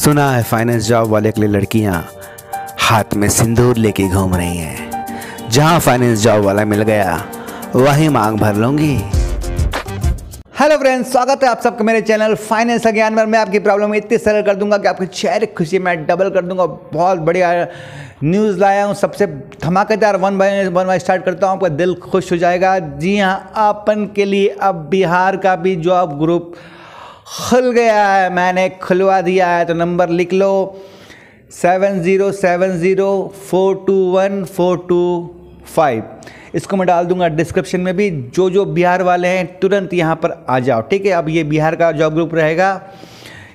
सुना है finance job वाले के लिए लड़कियां हाथ में सिंदूर लेके घूम रही हैं। जहां फाइनेंस जॉब वाला मिल गया वही मांग भर लूंगी। हेलो फ्रेंड्स, स्वागत है आप सबका मेरे चैनल फाइनेंस का ज्ञान में। मैं आपकी प्रॉब्लम इतनी सरल कर दूंगा कि आपके चेहरे की खुशी मैं डबल कर दूंगा। बहुत बढ़िया न्यूज़ लाया हूँ, सबसे धमाकेदार वन बाय स्टार्ट करता हूँ, आपका दिल खुश हो जाएगा। जी हाँ, अपन के लिए अब बिहार का भी जॉब ग्रुप खुल गया है, मैंने खुलवा दिया है। तो नंबर लिख लो 7070421425। इसको मैं डाल दूंगा डिस्क्रिप्शन में भी। जो बिहार वाले हैं तुरंत यहाँ पर आ जाओ, ठीक है। अब ये बिहार का जॉब ग्रुप रहेगा,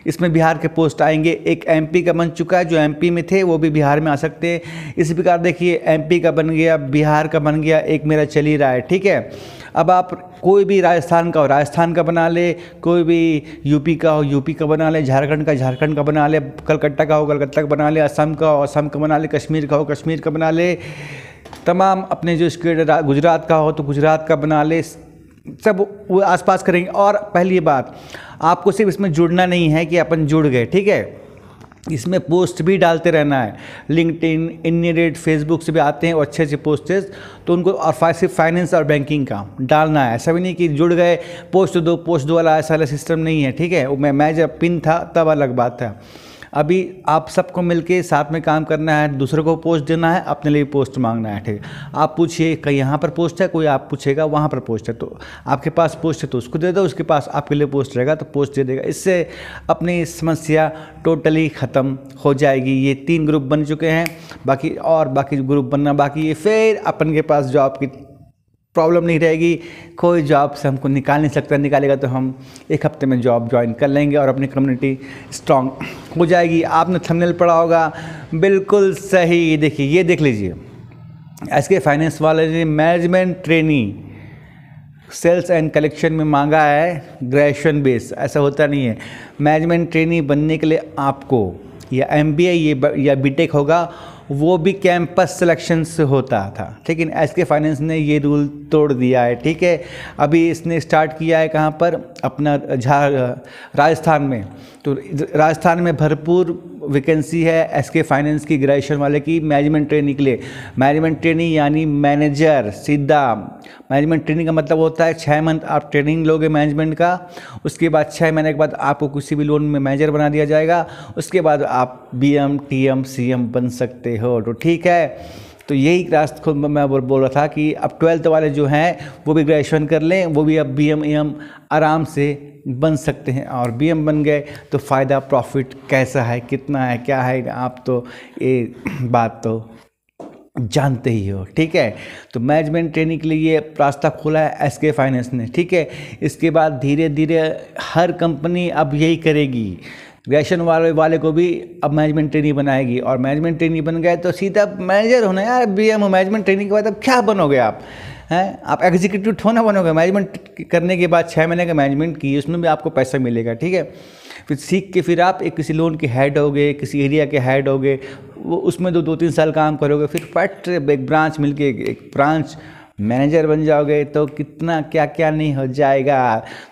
इसमें बिहार के पोस्ट आएंगे। एक एमपी का बन चुका है, जो एमपी में थे वो भी बिहार में आ सकते हैं। इसी प्रकार देखिए, एमपी का बन गया, बिहार का बन गया, एक मेरा चल ही रहा है, ठीक है। अब आप कोई भी राजस्थान का हो राजस्थान का बना ले, कोई भी यूपी का हो यूपी का बना ले, झारखंड का झारखंड का बना ले, कलकत्ता का हो कलकत्ता का बना ले, असम का हो असम का बना ले, कश्मीर का हो कश्मीर का बना ले, तमाम अपने जो स्टेट गुजरात का हो तो गुजरात का बना ले, सब वो आसपास करेंगे। और पहली बात, आपको सिर्फ इसमें जुड़ना नहीं है कि अपन जुड़ गए, ठीक है। इसमें पोस्ट भी डालते रहना है। लिंक्डइन, इनडीड, फेसबुक से भी आते हैं और अच्छे अच्छे पोस्टेज, तो उनको और सिर्फ फाइनेंस और बैंकिंग का डालना है। ऐसा भी नहीं कि जुड़ गए पोस्ट दो वाला ऐसा वाला सिस्टम नहीं है, ठीक है। मैं जब पिन था तब अलग बात था, अभी आप सबको मिलके साथ में काम करना है। दूसरे को पोस्ट देना है, अपने लिए पोस्ट मांगना है, ठीक है। आप पूछिए कहीं यहाँ पर पोस्ट है, कोई आप पूछेगा वहाँ पर पोस्ट है, तो आपके पास पोस्ट है तो उसको दे दो, उसके पास आपके लिए पोस्ट रहेगा तो पोस्ट दे देगा। इससे अपनी समस्या टोटली ख़त्म हो जाएगी। ये 3 ग्रुप बन चुके हैं, बाकी ग्रुप बनना बाकी है। फिर अपन के पास जॉब की प्रॉब्लम नहीं रहेगी, कोई जॉब से हमको निकाल नहीं सकता। निकालेगा तो हम एक हफ्ते में जॉब ज्वाइन कर लेंगे और अपनी कम्युनिटी स्ट्रांग हो जाएगी। आपने थंबनेल पढ़ा होगा, बिल्कुल सही। देखिए, ये देख लीजिए, एसके फाइनेंस वाले ने management trainee sales and collection में मांगा है ग्रेजुएशन बेस। ऐसा होता नहीं है। मैनेजमेंट ट्रेनी बनने के लिए आपको या MBA या BTech होगा, वो भी कैंपस सिलेक्शन से होता था, लेकिन SK फाइनेंस ने ये रूल तोड़ दिया है, ठीक है। अभी इसने स्टार्ट किया है कहाँ पर, अपना राजस्थान में। तो राजस्थान में भरपूर वैकेंसी है SK फाइनेंस की, ग्रेजुएशन वाले की, मैनेजमेंट ट्रेनिंग के लिए। मैनेजमेंट ट्रेनिंग यानी मैनेजर सीधा। मैनेजमेंट ट्रेनिंग का मतलब होता है 6 मंथ आप ट्रेनिंग लोगे मैनेजमेंट का, उसके बाद 6 महीने के बाद आपको किसी भी लोन में मैनेजर बना दिया जाएगा, उसके बाद आप BM TM CM बन सकते हो, तो ठीक है। तो यही रास्ते खुद मैं बोल रहा था कि अब 12th वाले जो हैं वो भी ग्रेजुएशन कर लें, वो भी अब BM AM आराम से बन सकते हैं। और BM बन गए तो फ़ायदा प्रॉफिट कैसा है, कितना है, क्या है, आप तो ये बात तो जानते ही हो, ठीक है। तो मैनेजमेंट ट्रेनिंग के लिए रास्ता खोला है SK फाइनेंस ने, ठीक है। इसके बाद धीरे धीरे हर कंपनी अब यही करेगी, ग्रेजुएशन वाले को भी अब मैनेजमेंट ट्रेनी बनाएगी। और मैनेजमेंट ट्रेनी बन गए तो सीधा मैनेजर होना यार, BM हो। मैनेजमेंट ट्रेनिंग के बाद अब क्या बनोगे आप, हैं आप एग्जीक्यूटिव होना बनोगे। मैनेजमेंट करने के बाद 6 महीने का मैनेजमेंट की, उसमें भी आपको पैसा मिलेगा, ठीक है। फिर सीख के फिर आप एक किसी लोन के हेड हो गए, किसी एरिया के हेड हो गए, वो उसमें 2-3 साल काम करोगे, फिर फट एक ब्रांच मिल के एक ब्रांच मैनेजर बन जाओगे, तो कितना क्या क्या नहीं हो जाएगा।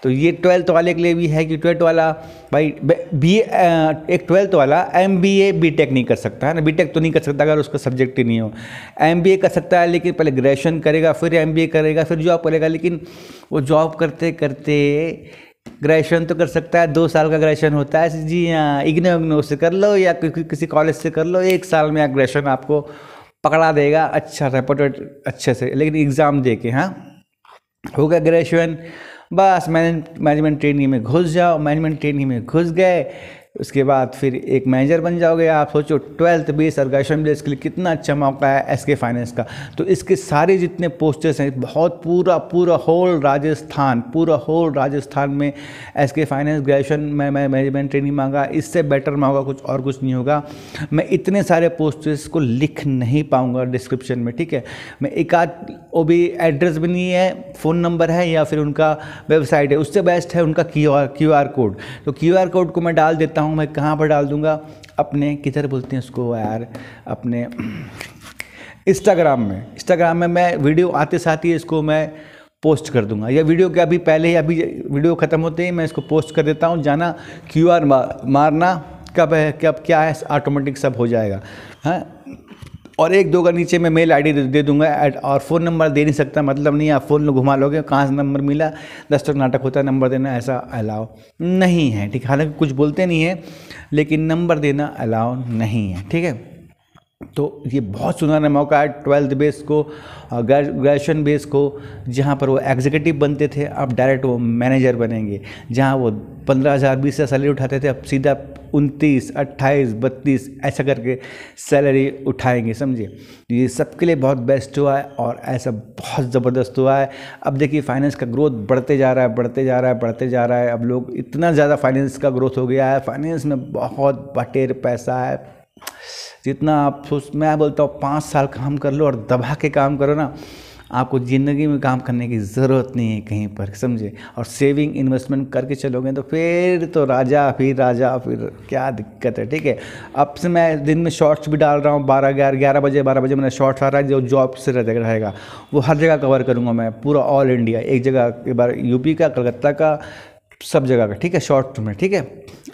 तो ये 12th वाले के लिए भी है कि 12th वाला भाई एक 12th वाला MBA BTech नहीं कर सकता है ना। BTech तो नहीं कर सकता अगर उसका सब्जेक्ट ही नहीं हो। MBA कर सकता है, लेकिन पहले ग्रेजुएशन करेगा, फिर MBA करेगा, फिर जॉब करेगा। लेकिन वो जॉब करते करते ग्रेजुएशन तो कर सकता है, 2 साल का ग्रेजुएशन होता है। जी हाँ, IGNOU से कर लो या किसी कॉलेज से कर लो, 1 साल में ग्रेजुएशन आपको पकड़ा देगा, अच्छा रेपोर्टेड अच्छे से, लेकिन एग्ज़ाम दे के। हाँ, हो गया ग्रेजुएशन, बस मैनेजमेंट ट्रेनिंग में घुस जाओ। मैनेजमेंट ट्रेनिंग में घुस गए, उसके बाद फिर एक मैनेजर बन जाओगे आप। सोचो 12th बेस और ग्रेजुएशन बेस के लिए कितना अच्छा मौका है SK फाइनेंस का। तो इसके सारे जितने पोस्टेस हैं, बहुत पूरा होल राजस्थान में SK फाइनेंस ग्रेजुएशन में मैनेजमेंट ट्रेनिंग मांगा। इससे बेटर मांगा कुछ और कुछ नहीं होगा। मैं इतने सारे पोस्टेस को लिख नहीं पाऊँगा डिस्क्रिप्शन में, ठीक है। मैं एक आध वो भी एड्रेस भी नहीं है, फ़ोन नंबर है या फिर उनका वेबसाइट है, उससे बेस्ट है उनका QR कोड। तो QR कोड को मैं डाल देता हूँ। मैं कहाँ पर डाल दूँगा, अपने किधर बोलते हैं उसको यार, अपने इंस्टाग्राम में मैं वीडियो आते साथ ही इसको मैं पोस्ट कर दूंगा, या वीडियो के अभी पहले ही, अभी वीडियो ख़त्म होते ही मैं इसको पोस्ट कर देता हूँ। जाना QR मारना कब है कब क्या है, ऑटोमेटिक सब हो जाएगा। हाँ, और एक दो का नीचे मैं मेल आईडी दे दूंगा और फ़ोन नंबर दे नहीं सकता, मतलब नहीं आप फ़ोन घुमा लोगे, कहाँ से नंबर मिला, दस तक नाटक होता है नंबर देना, ऐसा अलाउ नहीं है। ठीक, हालांकि कुछ बोलते नहीं है लेकिन नंबर देना अलाउ नहीं है। ठीक है, तो ये बहुत सुनहरा मौका है ट्वेल्थ बेस को, ग्रेजुएशन बेस को, जहाँ पर वो एग्जीक्यूटिव बनते थे अब डायरेक्ट वो मैनेजर बनेंगे। जहाँ वो 15,000-20,000 सैलरी उठाते थे अब सीधा 29, 28, 32 ऐसा करके सैलरी उठाएंगे, समझे। ये सबके लिए बहुत बेस्ट हुआ है और ऐसा बहुत ज़बरदस्त हुआ है। अब देखिए फाइनेंस का ग्रोथ बढ़ते जा रहा है, बढ़ते जा रहा है, बढ़ते जा रहा है। अब लोग इतना ज़्यादा फाइनेंस का ग्रोथ हो गया है, फाइनेंस में बहुत बटेर पैसा है। जितना आप सोच, मैं बोलता हूँ 5 साल काम कर लो और दबा के काम करो ना, आपको ज़िंदगी में काम करने की ज़रूरत नहीं है कहीं पर, समझे। और सेविंग इन्वेस्टमेंट करके चलोगे तो फिर तो राजा, फिर क्या दिक्कत है। ठीक है, अब से मैं दिन में शॉर्ट्स भी डाल रहा हूँ, 12 बजे मेरा शॉर्ट्स आ रहा है जो जॉब से रहेगा, वो हर जगह कवर करूँगा मैं, पूरा ऑल इंडिया, एक जगह एक बार यूपी का, कलकत्ता का, सब जगह का। ठीक है, शॉर्ट में। ठीक है,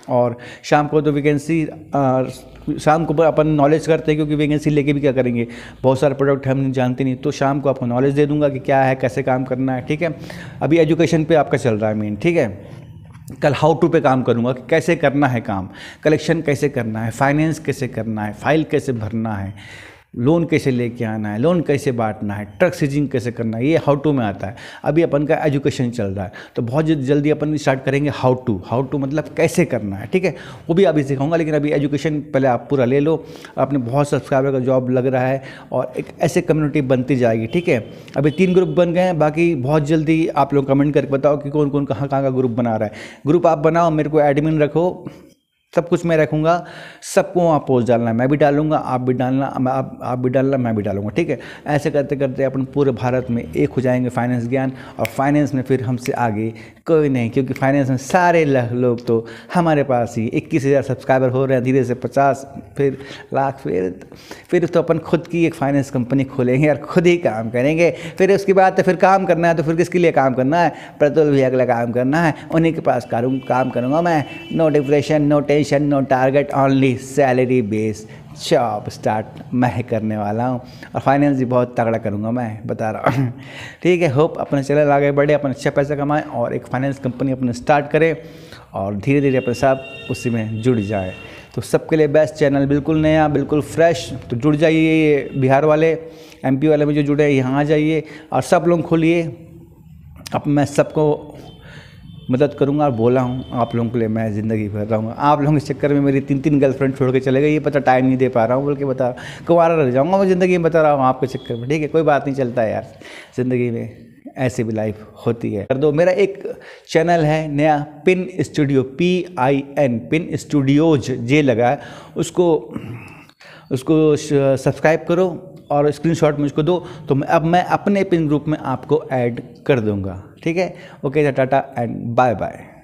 और शाम को तो वैकेंसी, शाम को अपन नॉलेज करते हैं क्योंकि वैकेंसी लेके भी क्या करेंगे, बहुत सारे प्रोडक्ट हम जानते नहीं, तो शाम को आपको नॉलेज दे दूंगा कि क्या है, कैसे काम करना है। ठीक है, अभी एजुकेशन पे आपका चल रहा है मेन। ठीक है, कल हाउ टू पे काम करूँगा कि कैसे करना है काम, कलेक्शन कैसे करना है, फाइनेंस कैसे करना है, फाइल कैसे भरना है, लोन कैसे लेके आना है, लोन कैसे बांटना है, ट्रक सीजिंग कैसे करना है, ये हाउ टू में आता है। अभी अपन का एजुकेशन चल रहा है तो बहुत जल्दी अपन स्टार्ट करेंगे हाउ टू मतलब कैसे करना है। ठीक है, वो भी अभी सिखाऊंगा, लेकिन अभी एजुकेशन पहले आप पूरा ले लो। आपने बहुत सब्सक्राइबर का जॉब लग रहा है और एक ऐसे कम्युनिटी बनती जाएगी। ठीक है, अभी 3 ग्रुप बन गए हैं, बाकी बहुत जल्दी आप लोग कमेंट करके बताओ कि कौन कौन कहाँ का ग्रुप बना रहा है। ग्रुप आप बनाओ, मेरे को एडमिन रखो, सब कुछ मैं रखूँगा, सबको वहाँ पोस्ट डालना है, मैं भी डालूँगा, आप भी डालना, आप भी डालना, मैं भी डालूँगा। ठीक है, ऐसे करते करते अपन पूरे भारत में एक हो जाएंगे फाइनेंस ज्ञान, और फाइनेंस में फिर हमसे आगे कोई नहीं, क्योंकि फाइनेंस में सारे लोग तो हमारे पास ही 21,000 सब्सक्राइबर हो रहे हैं, धीरे से 50, फिर लाख, फिर तो अपन खुद की एक फाइनेंस कंपनी खोलेंगे और खुद ही काम करेंगे। फिर उसके बाद तो फिर काम करना है तो फिर किसके लिए काम करना है, पेट्रोल भैया का काम करना है, उन्हीं के पास काम करूँगा मैं। No depression, no tension, no target, only salary based job start मैं करने वाला हूँ, और फाइनेंस भी बहुत तगड़ा करूँगा मैं, बता रहा हूँ। ठीक है, होप अपने चैनल आगे बढ़े, अपन अच्छा पैसा कमाएं और एक फाइनेंस कंपनी अपने स्टार्ट करें और धीरे धीरे अपन सब उसी में जुड़ जाए। तो सबके लिए बेस्ट चैनल, बिल्कुल नया, बिल्कुल फ्रेश, तो जुड़ जाइए। ये बिहार वाले, MP वाले में जो जुड़े हैं, यहाँ आ जाइए और सब लोग खोलिए। अब मैं सबको मदद करूंगा और बोला हूँ आप लोगों के लिए मैं ज़िंदगी भर रहूँगा। आप लोगों के चक्कर में मेरी 3 गर्लफ्रेंड छोड़ के चले गए, ये पता टाइम नहीं दे पा रहा हूँ बोल के, बता कुंवारा रह जाऊँगा मैं ज़िंदगी में, बता रहा हूँ आपके चक्कर में। ठीक है, कोई बात नहीं, चलता है यार, ज़िंदगी में ऐसी भी लाइफ होती है। कर दो, मेरा एक चैनल है नया, pin studio, PIN, pin studios, जे लगा है, उसको सब्सक्राइब करो और स्क्रीनशॉट मुझको दो, तो मैं अपने पिन ग्रुप में आपको ऐड कर दूंगा। ठीक है, okay, tata and bye bye.